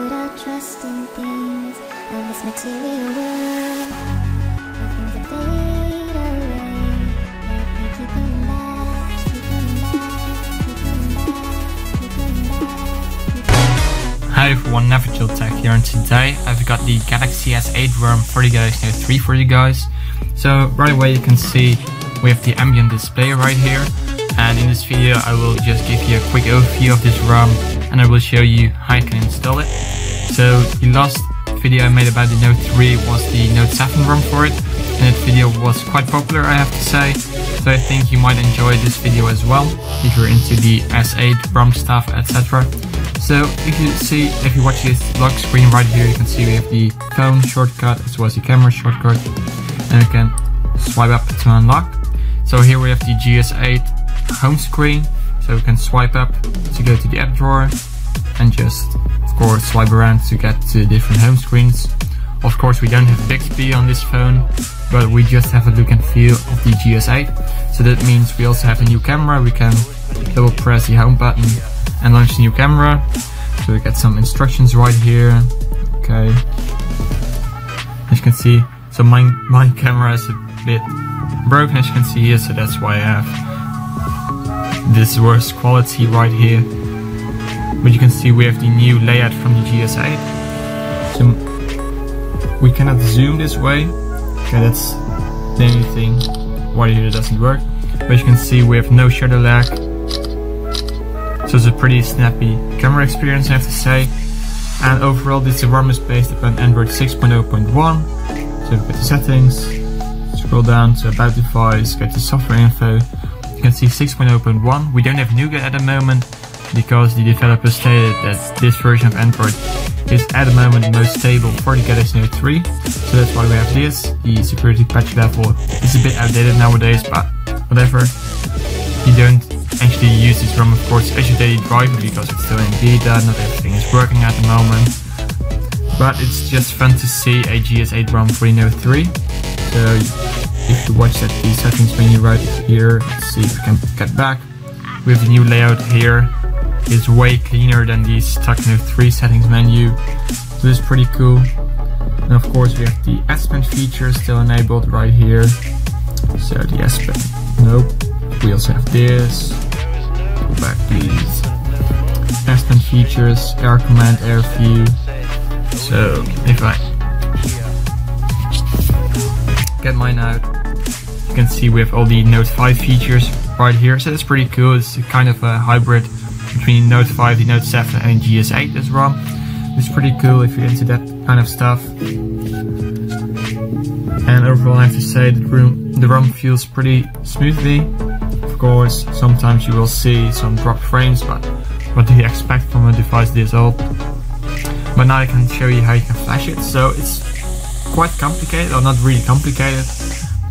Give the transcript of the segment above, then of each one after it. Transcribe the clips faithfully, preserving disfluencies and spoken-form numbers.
put our trust in things of this material world. The things that fade away, but we keep coming back, keep coming back, keep coming back, keep coming back, keep coming back. Hi everyone, Navigil Tech here, and today I've got the Galaxy S eight worm for you guys, Note three for you guys. So right away you can see we have the ambient display right here. And in this video I will just give you a quick overview of this ROM and I will show you how you can install it. So the last video I made about the Note three was the Note seven ROM for it, and that video was quite popular, I have to say. So I think you might enjoy this video as well if you're into the S eight ROM stuff, et cetera. So if you see, if you watch this lock screen right here, you can see we have the phone shortcut as well as the camera shortcut, and you can swipe up to unlock. So here we have the G S eight home screen, so we can swipe up to go to the app drawer and just of course swipe around to get to different home screens. Of course we don't have Bixby on this phone, but we just have a look and feel of the G S eight, so that means we also have a new camera. We can double press the home button and launch the new camera, so we get some instructions right here. Okay, as you can see, so my, my camera is a bit broken as you can see here, so that's why I have this worst quality right here, but you can see we have the new layout from the G S eight. So we cannot zoom this way. Okay, that's the only thing why here doesn't work. But you can see we have no shadow lag, so it's a pretty snappy camera experience, I have to say. And overall, this ROM is based upon Android six point oh point one. So we go to settings, scroll down to about device, go to software info. You can see six point oh point one. We don't have nougat at the moment because the developer stated that this version of Android is at the moment the most stable for the Galaxy Note three, so that's why we have this. The security patch level is a bit outdated nowadays, but whatever. You don't actually use this ROM, of course, as your daily driver because it's still in beta, not everything is working at the moment, but it's just fun to see a G S eight ROM for the Note three. So if you watch that the settings menu right here, let's see if we can get back. We have the new layout here. It's way cleaner than the stuck Note three settings menu, so this is pretty cool. And of course we have the S Pen feature still enabled right here. So the S Pen, nope. We also have this. Go back please. S Pen features, Air Command, Air View. So if I get mine out, you can see we have all the Note five features right here, so that's pretty cool. It's kind of a hybrid between Note five, the Note seven and G S eight as well. It's pretty cool if you're into that kind of stuff. And overall I have to say the room, the ROM feels pretty smoothly. Of course sometimes you will see some dropped frames, but what do you expect from a device this old? But now I can show you how you can flash it. So it's quite complicated, or not really complicated,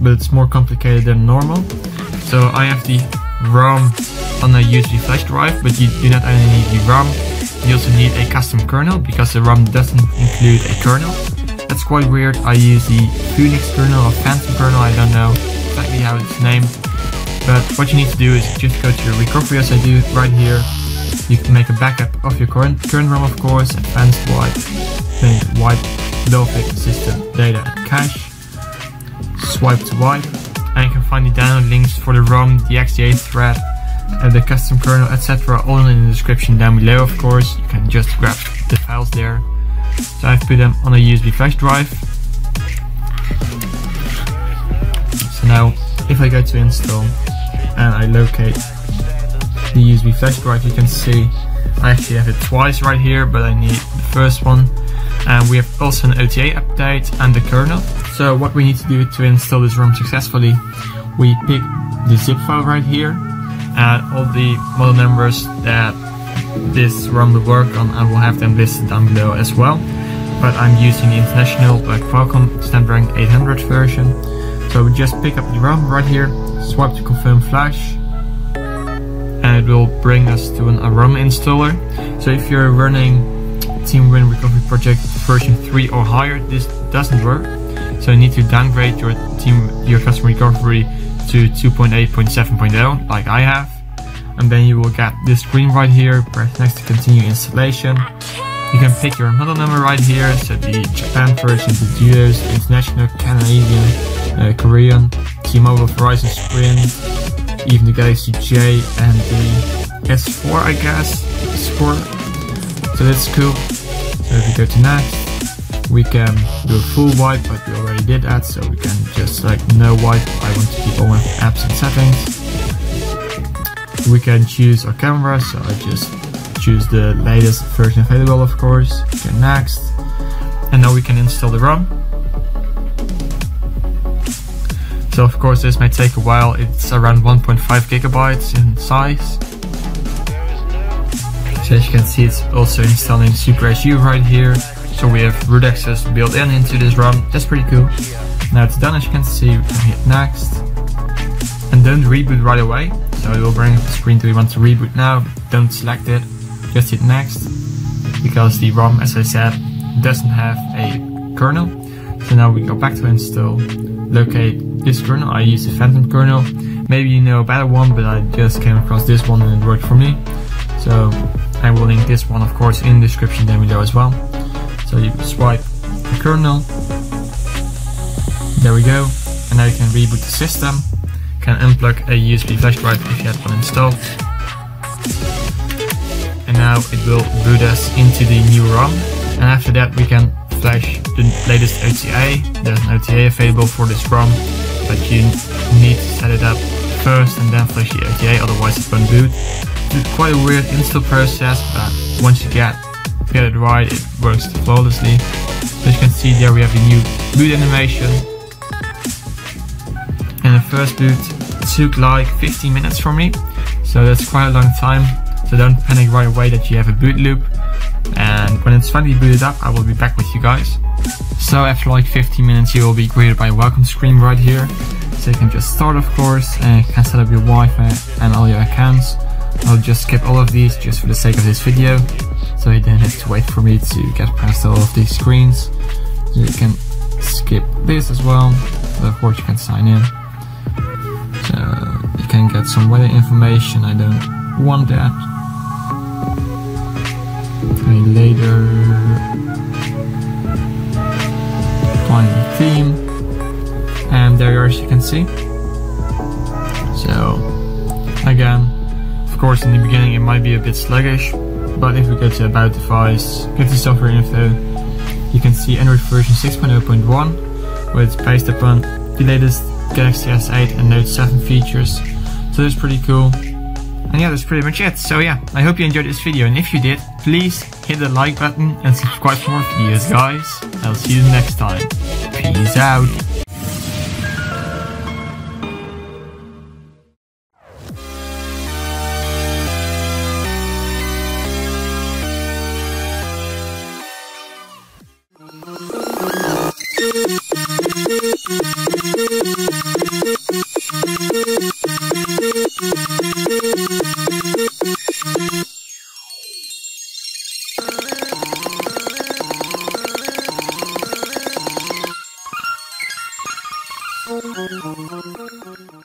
but it's more complicated than normal. So I have the ROM on a U S B flash drive, but you do not only need the ROM, you also need a custom kernel because the ROM doesn't include a kernel. That's quite weird. I use the Phoenix kernel or Phantom kernel, I don't know exactly how it's named, but what you need to do is just go to your recovery as I do right here. You can make a backup of your current, current ROM, of course, advanced wipe, then wipe Dolphic system data and cache, swipe to wipe, and you can find the download links for the ROM, the X D A thread, and the custom kernel, et cetera, all in the description down below. Of course, you can just grab the files there. So I've put them on a U S B flash drive. So now, if I go to install and I locate the U S B flash drive, you can see I actually have it twice right here, but I need the first one. And we have also an O T A update and the kernel. So what we need to do to install this ROM successfully, we pick the zip file right here, and all the model numbers that this ROM will work on, I will have them listed down below as well. But I'm using the international uh, Qualcomm Snapdragon eight hundred version. So we just pick up the ROM right here, swipe to confirm flash, and it will bring us to an Aroma installer. So if you're running Team Win Recovery Project version three or higher, this doesn't work. So you need to downgrade your team, your customer recovery to two point eight point seven point oh, like I have. And then you will get this screen right here. Press next to continue installation. You can pick your model number right here, so the Japan version, the Geo's, International, Canadian, uh, Korean, T-Mobile, Verizon, Sprint, even the Galaxy J and the S four, I guess, S four, so that's cool. So if we go to next, we can do a full wipe, but we already did that, so we can just like no wipe. I want to keep all my apps and settings. We can choose our camera, so I just choose the latest version available, of course. Okay, next, and now we can install the ROM. So of course this may take a while, it's around one point five gigabytes in size. So as you can see, it's also installing SuperSU right here, so we have root access built in into this ROM. That's pretty cool. Now it's done, as you can see, we can hit next. And don't reboot right away, so it will bring up the screen do we want to reboot now. Don't select it, just hit next, because the ROM, as I said, doesn't have a kernel. So now we go back to install, locate this kernel. I use the Phantom kernel, maybe you know a better one, but I just came across this one and it worked for me, so I will link this one, of course, in the description down below as well. So you swipe the kernel, there we go, and now you can reboot the system. You can unplug a U S B flash drive if you had one installed. And now it will boot us into the new ROM, and after that we can flash the latest O T A. There's an O T A available for this ROM, but you need to set it up first and then flash the O T A, otherwise it won't boot. It's quite a weird install process, but once you get, get it right, it works flawlessly. As you can see there, we have a new boot animation, and the first boot took like fifteen minutes for me, so that's quite a long time. So don't panic right away that you have a boot loop, and when it's finally booted up, I will be back with you guys. So after like fifteen minutes, you will be greeted by a welcome screen right here. So you can just start, of course, and you can set up your Wi-Fi and all your accounts. I'll just skip all of these just for the sake of this video, so you don't have to wait for me to get past all of these screens. So you can skip this as well, but of course you can sign in. So you can get some weather information, I don't want that. Later, find the theme, and there you are, as you can see. So again, of course, in the beginning it might be a bit sluggish, but if we go to about device, get the software info, you can see Android version six point oh point one, where it's based upon the latest Galaxy S eight and Note seven features. So that's pretty cool. And yeah, that's pretty much it. So yeah, I hope you enjoyed this video, and if you did, please hit the like button and subscribe for more videos, guys. I'll see you next time. Peace out.